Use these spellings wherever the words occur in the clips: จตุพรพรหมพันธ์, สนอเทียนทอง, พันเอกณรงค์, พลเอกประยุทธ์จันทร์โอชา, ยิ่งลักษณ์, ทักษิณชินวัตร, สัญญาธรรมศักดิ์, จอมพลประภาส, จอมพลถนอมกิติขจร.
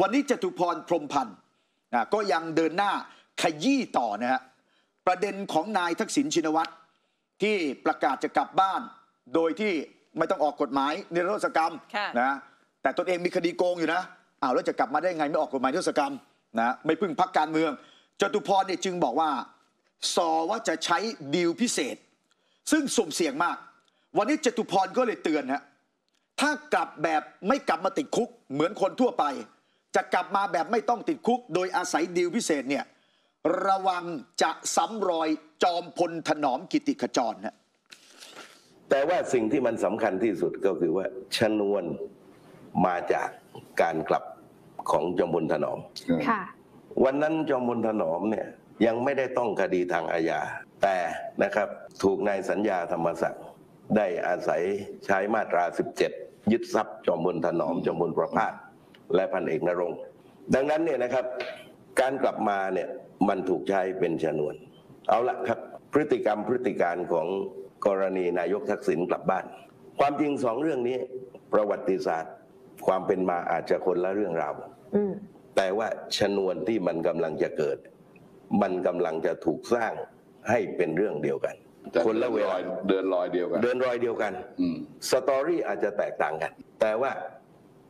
วันนี้จตุพรพรหมพันธ์ก็ยังเดินหน้าขยี้ต่อนะฮะประเด็นของนายทักษิณชินวัตรที่ประกาศจะกลับบ้านโดยที่ไม่ต้องออกกฎหมายนิรโทษกรรมนะแต่ตนเองมีคดีโกงอยู่นะอ้าวแล้วจะกลับมาได้ไงไม่ออกกฎหมายนิรโทษกรรมนะไม่พึ่งพรรคการเมืองจตุพรเนี่ยจึงบอกว่าสอว่าจะใช้ดีลพิเศษซึ่งสุ่มเสี่ยงมากวันนี้จตุพรก็เลยเตือนฮะถ้ากลับแบบไม่กลับมาติดคุกเหมือนคนทั่วไปจะกลับมาแบบไม่ต้องติดคุกโดยอาศัยดีลพิเศษเนี่ยระวังจะซ้ำรอยจอมพลถนอมกิติขจรนะแต่ว่าสิ่งที่มันสำคัญที่สุดก็คือว่าชนวนมาจากการกลับของจอมพลถนอมวันนั้นจอมพลถนอมเนี่ยยังไม่ได้ต้องคดีทางอาญาแต่นะครับถูกนายสัญญาธรรมศักดิ์ได้อาศัยใช้มาตรา 17 ยึดทรัพย์จอมพลถนอมจอมพลประภาสและพันเอกณรงค์ดังนั้นเนี่ยนะครับการกลับมาเนี่ยมันถูกใช้เป็นชนวนเอาละครับพฤติกรรมพฤติการของกรณีนายกทักษิณกลับบ้านความจริงสองเรื่องนี้ประวัติศาสตร์ความเป็นมาอาจจะคนละเรื่องราวแต่ว่าชนวนที่มันกำลังจะเกิดมันกำลังจะถูกสร้างให้เป็นเรื่องเดียวกันคนละเวลาเดินรอยเดียวกันเดินรอยเดียวกันสตอรี่อาจจะแตกต่างกันแต่ว่า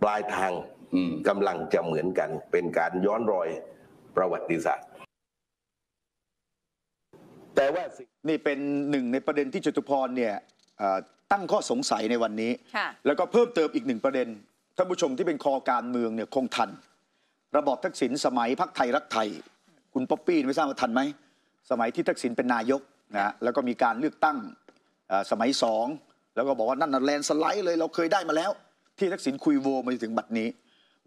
ปลายทางกำลังจะเหมือนกันเป็นการย้อนรอยประวัติศาสตร์แต่ว่านี่เป็นหนึ่งในประเด็นที่จตุพรเนี่ยตั้งข้อสงสัยในวันนี้แล้วก็เพิ่มเติมอีกหนึ่งประเด็นท่านผู้ชมที่เป็นคอการเมืองเนี่ยคงทันระบอบทักษิณสมัยพรรคไทยรักไทยคุณป๊อปปี้ไม่ทราบว่าทันไหมสมัยที่ทักษิณเป็นนายกนะแล้วก็มีการเลือกตั้งสมัยสองแล้วก็บอกว่านั่นแลนสไลด์เลยเราเคยได้มาแล้วที่ทักษิณคุยโวมาถึงบัดนี้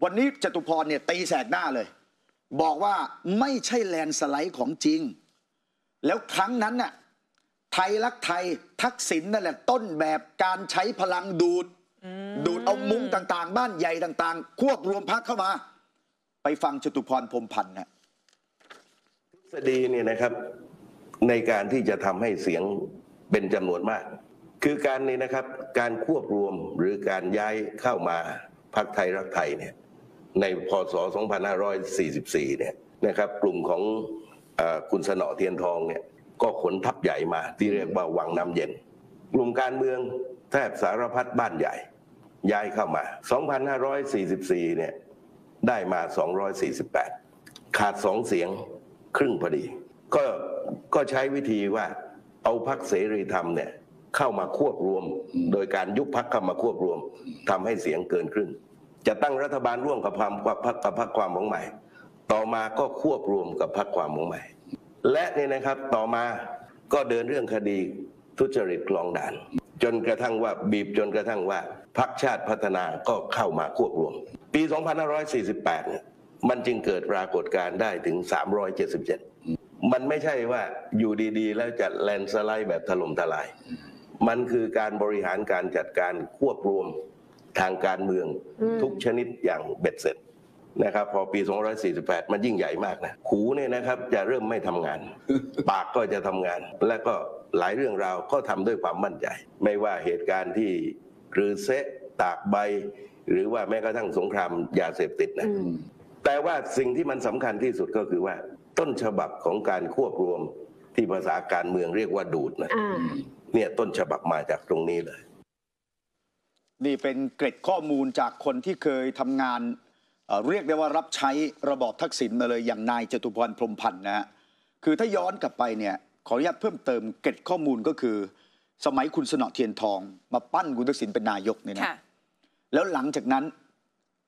วันนี้จตุพรเนี่ยตีแสกหน้าเลยบอกว่าไม่ใช่แลนสไลด์ของจริงแล้วครั้งนั้นน่ะไทยรักไทยทักษิณนั่นแหละต้นแบบการใช้พลังดูดเอามุ้งต่างๆบ้านใหญ่ต่างๆควบรวมพรรคเข้ามาไปฟังจตุพรพรหมพันธ์นะทฤษฎีเนี่ยนะครับในการที่จะทำให้เสียงเป็นจำนวนมากคือการนี้นะครับการควบรวมหรือการย้ายเข้ามาพรรคไทยรักไทยเนี่ยในพ.ศ. 2544เนี่ยนะครับกลุ่มของคุณสนอเทียนทองเนี่ยก็ขนทัพใหญ่มาที่เรียกว่าวังน้ำเย็นกลุ่มการเมืองแทบสารพัดบ้านใหญ่ย้ายเข้ามา2544เนี่ยได้มา248ขาด2เสียงครึ่งพอดีก็ใช้วิธีว่าเอาพรรคเสรีธรรมเนี่ยเข้ามาควบรวมโดยการยุบพรรคเข้ามาควบรวมทำให้เสียงเกินครึ่งจะตั้งรัฐบาลร่วมกับพรรคความหวังใหม่ต่อมาก็ควบรวมกับพรรคความหวังใหม่และนี่นะครับต่อมาก็เดินเรื่องคดีทุจริตกลองด่านจนกระทั่งว่าพรรคชาติพัฒนาก็เข้ามาควบรวมปี 2548 มันจึงเกิดปรากฏการณ์ได้ถึง 377 มันไม่ใช่ว่าอยู่ดีๆแล้วจัดแลนสไลด์แบบถล่มทลายมันคือการบริหารการจัดการควบรวมทางการเมืองทุกชนิดอย่างเบ็ดเสร็จนะครับพอปี2548มันยิ่งใหญ่มากนะหูเนี่ยนะครับจะเริ่มไม่ทำงานปากก็จะทำงานและก็หลายเรื่องราวก็ทำด้วยความมั่นใจไม่ว่าเหตุการณ์ที่หรือเซะตากใบหรือว่าแม้กระทั่งสงครามยาเสพติดนะแต่ว่าสิ่งที่มันสำคัญที่สุดก็คือว่าต้นฉบับของการควบรวมที่ภาษาการเมืองเรียกว่าดูดนะเนี่ยต้นฉบับมาจากตรงนี้เลยนี่เป็นเกร็ดข้อมูลจากคนที่เคยทำงานเรียกได้ว่ารับใช้ระบอบทักษิณมาเลยอย่างนายจตุพรพรหมพันธ์นะฮะคือถ้าย้อนกลับไปเนี่ยขออนุญาตเพิ่มเติมเกร็ดข้อมูลก็คือสมัยคุณสนอเทียนทองมาปั้นคุณทักษิณเป็นนายกเนี่ยนะแล้วหลังจากนั้น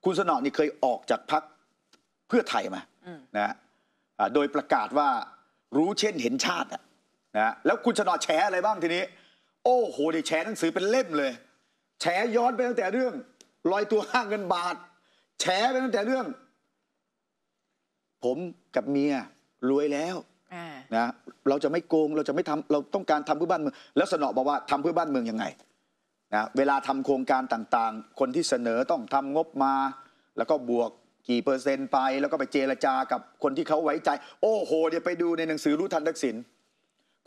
คุณสนอนี่เคยออกจากพรรคเพื่อไทยมานะโดยประกาศว่ารู้เช่นเห็นชาตินะแล้วคุณสนอแฉอะไรบ้างทีนี้โอ้โหได้แฉหนังสือเป็นเล่มเลยแฉย้อนไปตั้งแต่เรื่องลอยตัวห้างเงินบาทแฉไปตั้งแต่เรื่องผมกับเมียรวยแล้วนะเราจะไม่โกงเราจะไม่ทำเราต้องการทำเพื่อบ้านเมืองแล้วสนอบอกว่าทำเพื่อบ้านเมืองยังไงนะเวลาทำโครงการต่างๆคนที่เสนอต้องทำงบมาแล้วก็บวกกี่เปอร์เซ็นต์ไปแล้วก็ไปเจรจากับคนที่เขาไว้ใจโอ้โหเดี๋ยวไปดูในหนังสือรู้ทันทักษิณ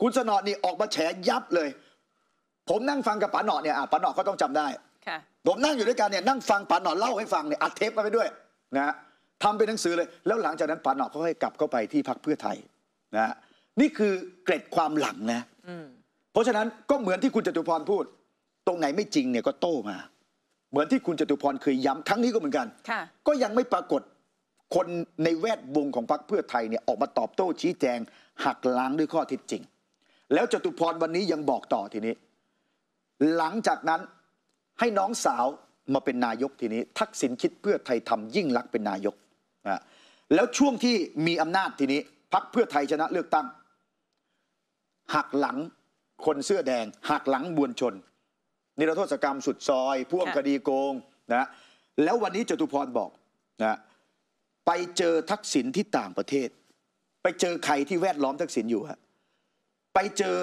คุณสนอนี่ออกมาแฉยับเลยผมนั่งฟังกับป๋าหนอเนี่ยป๋าหนอก็ต้องจำได้ผมนั่งอยู่ด้วยกันเนี่ยนั่งฟังป๋าหนอเล่าให้ฟังเนี่ยอัดเทปมาไปด้วยนะ ทำเป็นหนังสือเลยแล้วหลังจากนั้นปานออกก็ให้กลับเข้าไปที่พรรคเพื่อไทยนะนี่คือเกร็ดความหลังนะเพราะฉะนั้นก็เหมือนที่คุณจตุพรพูดตรงไหนไม่จริงเนี่ยก็โต้มาเหมือนที่คุณจตุพรเคยย้ำครั้งนี้ก็เหมือนกันก็ยังไม่ปรากฏคนในแวดวงของพรรคเพื่อไทยเนี่ยออกมาตอบโต้ชี้แจงหักล้างด้วยข้อเท็จจริงแล้วจตุพรวันนี้ยังบอกต่อทีนี้หลังจากนั้นให้น้องสาวมาเป็นนายกทีนี้ทักษิณคิดเพื่อไทยทำยิ่งลักษณ์เป็นนายกนะแล้วช่วงที่มีอำนาจทีนี้พรรคเพื่อไทยชนะเลือกตั้งหักหลังคนเสื้อแดงหักหลังมวลชนนิรโทษกรรมสุดซอยพ่วงคดีโกงนะแล้ววันนี้จตุพรบอกนะไปเจอทักษิณที่ต่างประเทศไปเจอใครที่แวดล้อมทักษิณอยู่ฮะไปเจอ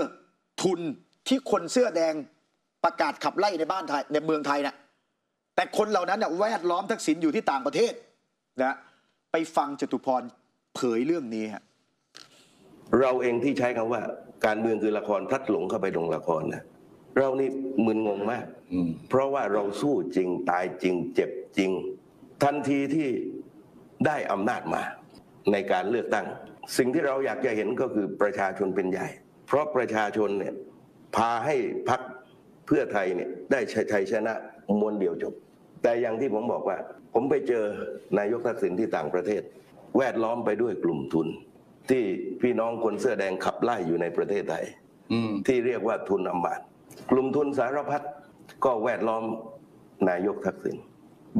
ทุนที่คนเสื้อแดงประกาศขับไล่ในบ้านไทยในเมืองไทยนะแต่คนเหล่านั้นเนี่ยแวดล้อมทักษิณอยู่ที่ต่างประเทศนะไปฟังจตุพรเผยเรื่องนี้ฮะเราเองที่ใช้คำว่าการเมืองคือละครพลัดหลงเข้าไปลงละครนะเรานี่มึนงงมากเพราะว่าเราสู้จริงตายจริงเจ็บจริงทันทีที่ได้อำนาจมาในการเลือกตั้งสิ่งที่เราอยากจะเห็นก็คือประชาชนเป็นใหญ่เพราะประชาชนเนี่ยพาให้พรรคเพื่อไทยเนี่ยได้ชัยชนะมวลเดียวจบแต่อย่างที่ผมบอกว่าผมไปเจอนายกทักษิณที่ต่างประเทศแวดล้อมไปด้วยกลุ่มทุนที่พี่น้องคนเสื้อแดงขับไล่อยู่ในประเทศไทยที่เรียกว่าทุนอำมาตย์กลุ่มทุนสารพัดก็แวดล้อมนายกทักษิณ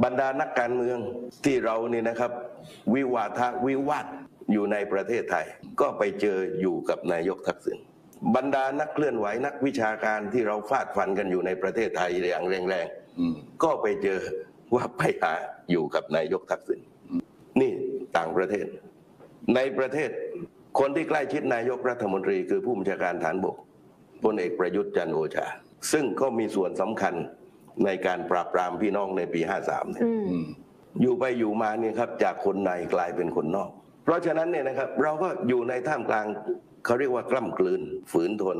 บรรดานักการเมืองที่เรานี่นะครับวิวาทะวิวาทอยู่ในประเทศไทยก็ไปเจออยู่กับนายกทักษิณบรรดานักเคลื่อนไหวนักวิชาการที่เราฟาดฟันกันอยู่ในประเทศไทยอย่างแรงๆก็ไปเจอว่าไปหาอยู่กับนายกทักษิณนี่ต่างประเทศในประเทศคนที่ใกล้ชิดนายกรัฐมนตรีคือผู้บัญชาการฐานบกพลเอกประยุทธ์จันทร์โอชาซึ่งก็มีส่วนสำคัญในการปราบปรามพี่น้องในปี 53 เนี่ยอยู่ไปอยู่มาเนี่ยครับจากคนในกลายเป็นคนนอกเพราะฉะนั้นเนี่ยนะครับเราก็อยู่ในท่ามกลางเขาเรียกว่ากล้ำกลืนฝืนทน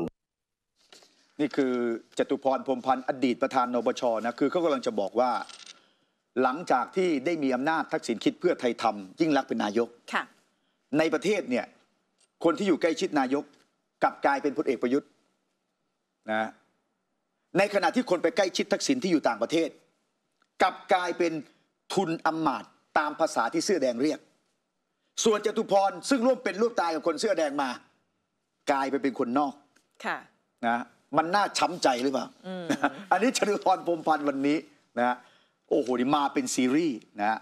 นี่คือจตุพรพรหมพันธ์อดีตประธานนปช.นะคือเขากำลังจะบอกว่าหลังจากที่ได้มีอำนาจทักษิณคิดเพื่อไทยทำยิ่งลักษณ์เป็นนายกในประเทศเนี่ยคนที่อยู่ใกล้ชิดนายกกลับกลายเป็นพลเอกประยุทธ์นะในขณะที่คนไปใกล้ชิดทักษิณที่อยู่ต่างประเทศกลับกลายเป็นทุนอำมาตย์ตามภาษาที่เสื้อแดงเรียกส่วนจตุพรซึ่งร่วมเป็นร่วมตายกับคนเสื้อแดงมากลายไปเป็นคนนอกค่ะนะมันน่าช้ำใจหรือเปล่า อันนี้จตุพรพรหมพันธ์วันนี้นะโอ้โหนี่มาเป็นซีรีส์นะ